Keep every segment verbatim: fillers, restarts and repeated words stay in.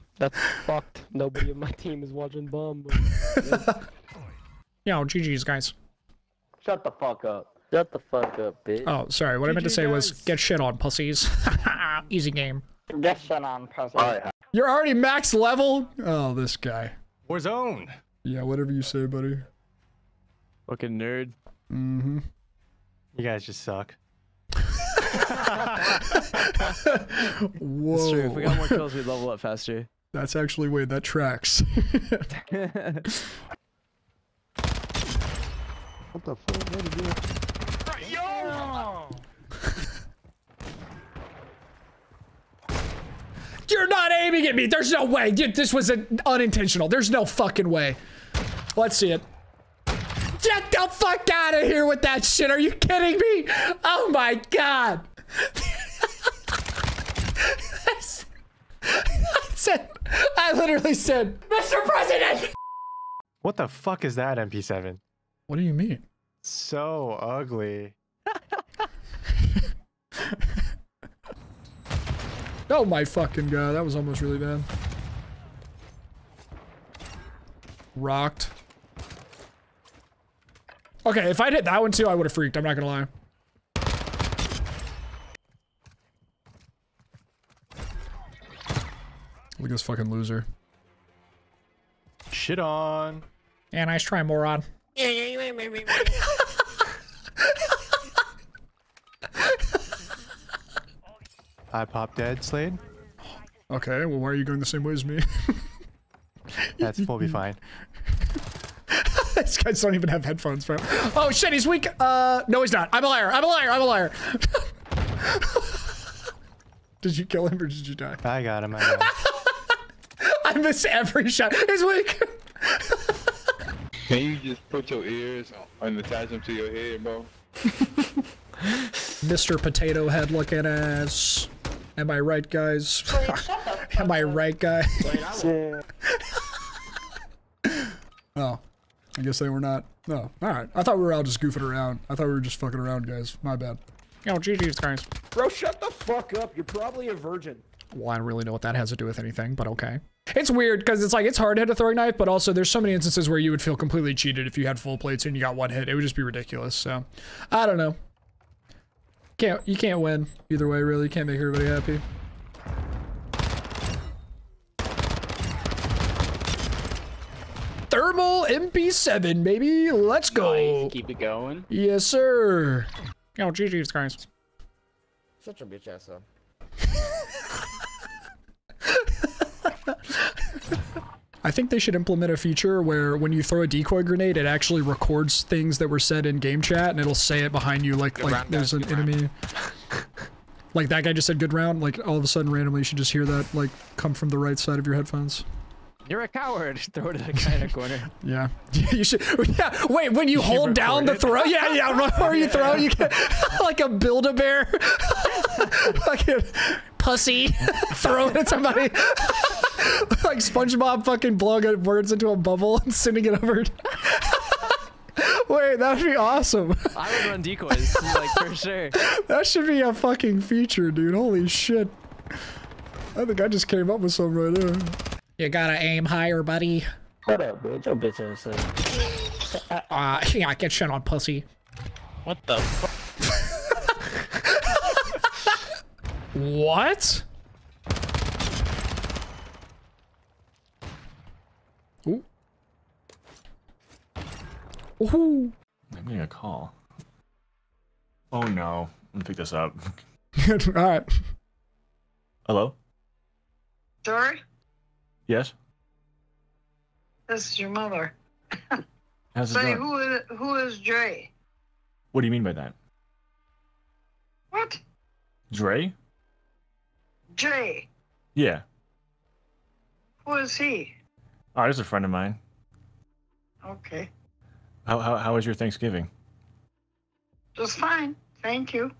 you. That's fucked. Nobody in my team is watching bomb. Yo, G G's, guys. Shut the fuck up. Shut the fuck up, bitch. Oh, sorry. What G G I meant to say guys. was get shit on, pussies. Easy game. Get shit on, pussies. Oh, yeah. You're already max level? Oh, this guy. Warzone. Yeah, whatever you say, buddy. Fucking nerd. Mm-hmm. You guys just suck. Whoa. That's true. If we got more kills, we'd level up faster. That's actually, wait, that tracks. What the fuck? What are you doing? Yo! You're not aiming at me! There's no way! This was an unintentional. There's no fucking way. Let's see it. Get the fuck out of here with that shit! Are you kidding me? Oh my god! That's, that's it. I literally said, Mister President! What the fuck is that, M P seven? What do you mean? So ugly. Oh my fucking god, that was almost really bad. Rocked. Okay, if I'd hit that one too, I would have freaked, I'm not gonna lie. Look at this fucking loser. Shit on. Yeah, nice try, moron. I pop dead, Slade. Okay, well, why are you going the same way as me? That's, we'll be fine. These guys don't even have headphones, bro. Oh shit, he's weak. Uh, no, he's not. I'm a liar. I'm a liar. I'm a liar. Did you kill him or did you die? I got him. I got him. I miss every shot. He's weak. Can you just put your ears and attach them to your head, bro? Mister Potato Head looking ass. Am I right, guys? Am I right, guys? Oh, I guess they were not. No, all right. I thought we were all just goofing around. I thought we were just fucking around, guys. My bad. Yo, G G's, guys. Bro, shut the fuck up. You're probably a virgin. Well, I don't really know what that has to do with anything, but okay. It's weird because it's like it's hard to hit a throwing knife, but also there's so many instances where you would feel completely cheated if you had full plates and you got one hit. It would just be ridiculous. So, I don't know. Can't, you can't win either way, really. Can't make everybody happy. Thermal M P seven, baby. Let's go. Nice. Keep it going. Yes, sir. Yo, G G's, guys. Such a bitch ass though. I think they should implement a feature where when you throw a decoy grenade, it actually records things that were said in game chat and it'll say it behind you like, like round, there's an enemy. Like that guy just said good round, like all of a sudden randomly you should just hear that like come from the right side of your headphones. You're a coward. Throw it at the guy in the corner. Yeah. You should, yeah. Wait, when you, you hold down the throw, yeah, yeah, before you throw, you get like a Build-A-Bear. Fucking pussy. Throw it at somebody. Like SpongeBob fucking blowing up words into a bubble and sending it over. Wait, that would be awesome. I would run decoys, like, for sure. That should be a fucking feature, dude. Holy shit. I think I just came up with some right there. You gotta aim higher, buddy. Shut up, bitch. Your bitch ass. Uh, yeah, get shit on, pussy. What the fuck? What? Ooh. Ooh. I'm getting a call. Oh no. Let me pick this up. Alright. Hello? Sorry? Yes? This is your mother. How's it going? Who is, who is Dre? What do you mean by that? What? Dre? Dre? Yeah. Who is he? Oh, he's a friend of mine. Okay. How, how, how was your Thanksgiving? Just fine. Thank you.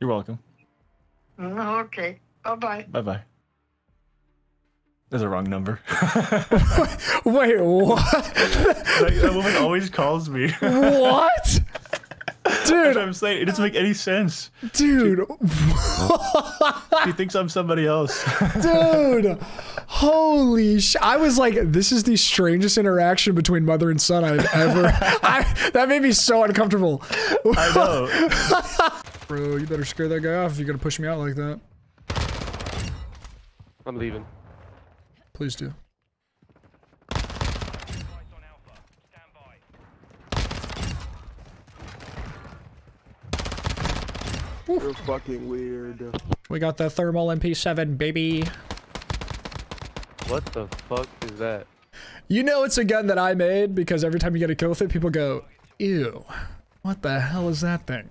You're welcome. Okay. Bye-bye. Bye-bye. That's a wrong number. Wait, what? That, that woman always calls me. What? Dude. I'm saying, it doesn't make any sense. Dude. She, she thinks I'm somebody else. Dude. Holy sh! I was like, this is the strangest interaction between mother and son I've ever. I, that made me so uncomfortable. I know. Bro, you better scare that guy off if you're gonna push me out like that. I'm leaving. Please do. You're fucking weird. We got the thermal M P seven, baby. What the fuck is that? You know it's a gun that I made because every time you get a kill with it, people go, ew, what the hell is that thing?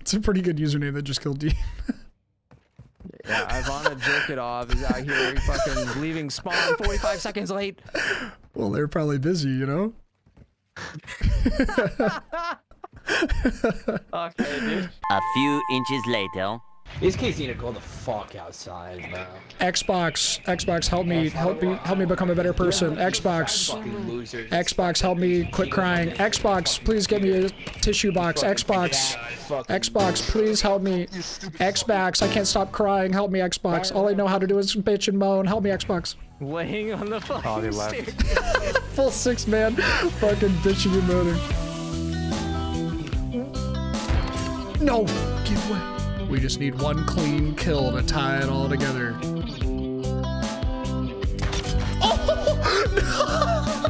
It's a pretty good username that just killed Dean. Yeah, Ivana Jerkadov is out here fucking leaving spawn forty-five seconds late. Well, they're probably busy, you know? Okay, dude. A few inches later. These kids need to go the fuck outside, bro. Xbox, Xbox, help me, help me, help me become a better person. Xbox, Xbox, help me quit crying. Xbox, please get me a tissue box. Xbox, Xbox, please help me. Xbox, I can't stop crying. Help me, Xbox. All I know how to do is bitch and moan. Help me, Xbox. Laying on the fucking stairs. Full six, man. Fucking bitching and moaning. No, give way. We just need one clean kill to tie it all together. Oh,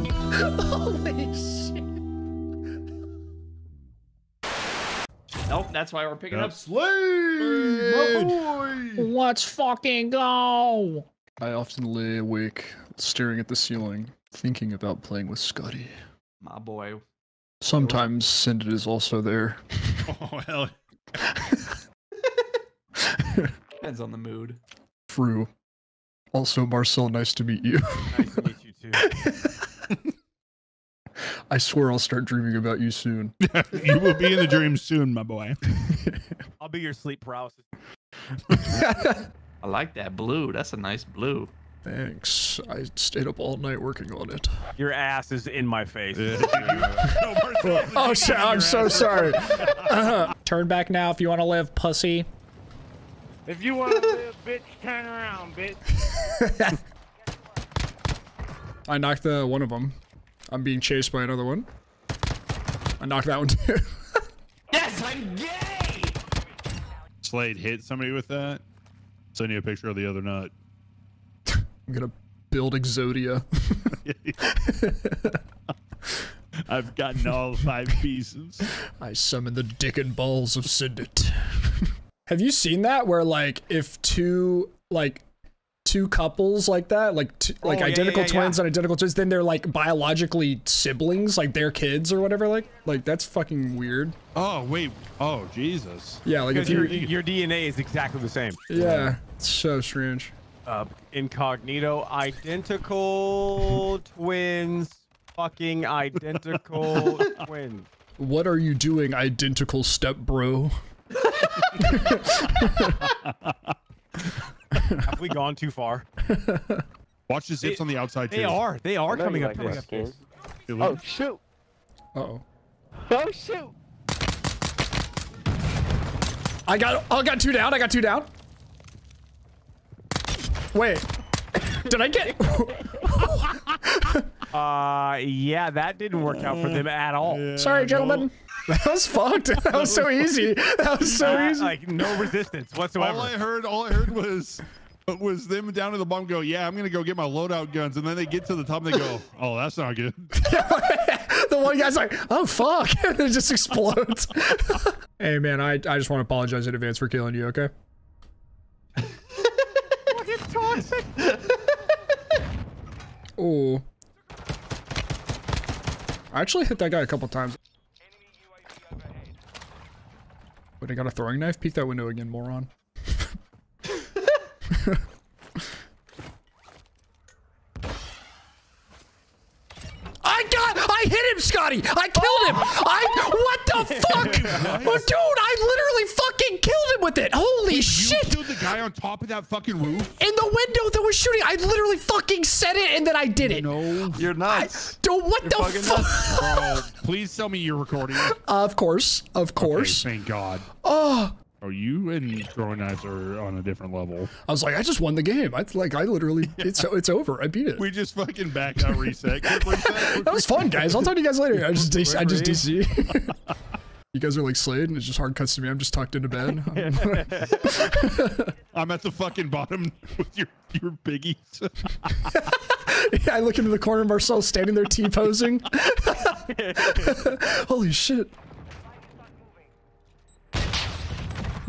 no! Holy shit. Nope, that's why we're picking yep. up Slade! Let's fucking go! I often lay awake, staring at the ceiling, thinking about playing with Scotty. My boy. Sometimes Sinded is also there. Oh, hell Depends on the mood. True. Also, Marcel, nice to meet you. Nice to meet you too. I swear I'll start dreaming about you soon. You will be in the dream soon, my boy. I'll be your sleep paralysis. I like that blue. That's a nice blue. Thanks. I stayed up all night working on it. Your ass is in my face. No, Marcel, oh shit! I'm so sorry. Uh-huh. Turn back now if you want to live, pussy. If you want to live, bitch, turn around, bitch. I knocked the one of them. I'm being chased by another one. I knocked that one too. Yes, I'm gay! Slade hit somebody with that. Send you a picture of the other nut. I'm gonna build Exodia. I've gotten all five pieces. I summon the dick and balls of Sindit. Have you seen that where like if two like two couples like that like t oh, like yeah, identical yeah, yeah, twins yeah. and identical twins then they're like biologically siblings like their kids or whatever like like that's fucking weird. Oh wait, oh Jesus. Yeah, like if your your D N A is exactly the same. Yeah, it's so strange. Uh, incognito, identical twins, fucking identical twins. What are you doing, identical step bro? Have we gone too far? Watch the zips they, on the outside. They too. are. They are coming up. Like coming up oh shoot! Uh oh. Oh shoot! I got. I got two down. I got two down. Wait. Did I get? uh, yeah, that didn't work out for them at all. Yeah, Sorry, gentlemen. No. That was fucked. That was so easy. That was so uh, easy. Like no resistance whatsoever. All I heard, all I heard was, was them down to the bottom go, yeah, I'm gonna go get my loadout guns, and then they get to the top and they go, oh, that's not good. The one guy's like, oh fuck, and it just explodes. Hey man, I I just want to apologize in advance for killing you. Okay. Oh, I actually hit that guy a couple times. Wait, I got a throwing knife? Peek that window again, moron. I got- I hit him, Scotty! I killed oh. him! I- What the fuck? Nice. Dude, I literally fucking killed him with it! Holy Wait, shit! You killed the guy on top of that fucking roof? In the window that was shooting, I literally fucking said it and then I did it. No, you're nuts. I, dude, what you're the fuck? Bro, please tell me you're recording. Uh, of course, of course. Okay, thank God. Oh, Oh, you and throwing knives are on a different level. I was like, I just won the game. I like, I literally, yeah. it's it's over. I beat it. We just fucking back out, reset. Quick reset quick that was fun, guys. I'll talk to you guys later. I just, D C, I just D C. You guys are like Slade, and it's just hard cuts to me. I'm just tucked into bed. I'm, I'm at the fucking bottom with your your biggies. Yeah, I look into the corner. Marcel's standing there T posing. Holy shit.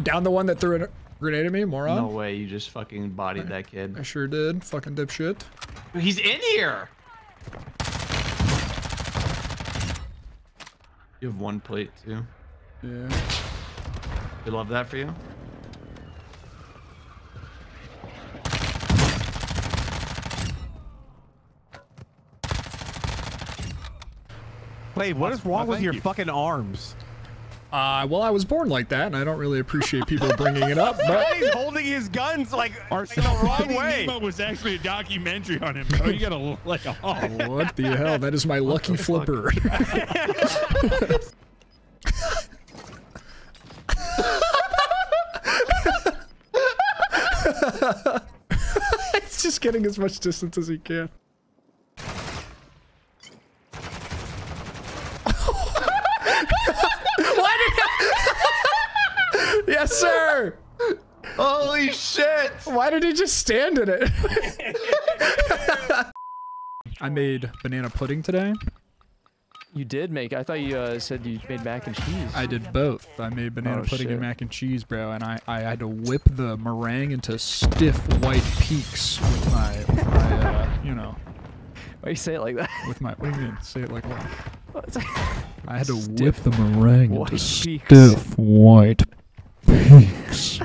Down the one that threw a grenade at me, moron. No way, you just fucking bodied I, that kid. I sure did, fucking dipshit. He's in here! You have one plate, too. Yeah. They love that for you? Wait, what is wrong oh, with your you. fucking arms? Uh, well, I was born like that, and I don't really appreciate people bringing it up. But he's holding his guns like, like the wrong way. Nemo was actually a documentary on him, bro. You gotta look like a hawk. Oh, what the hell? That is my lucky what flipper. He's just getting as much distance as he can. Yes, sir. Holy shit. Why did he just stand in it? I made banana pudding today. You did make? I thought you uh, said you made mac and cheese. I did both. I made banana oh, pudding shit. and mac and cheese, bro. And I, I had to whip the meringue into stiff white peaks with my, with my uh, you know. Why do you say it like that? With my, what do you mean? Say it like that. I had to stiff whip the meringue into peaks. stiff white peaks.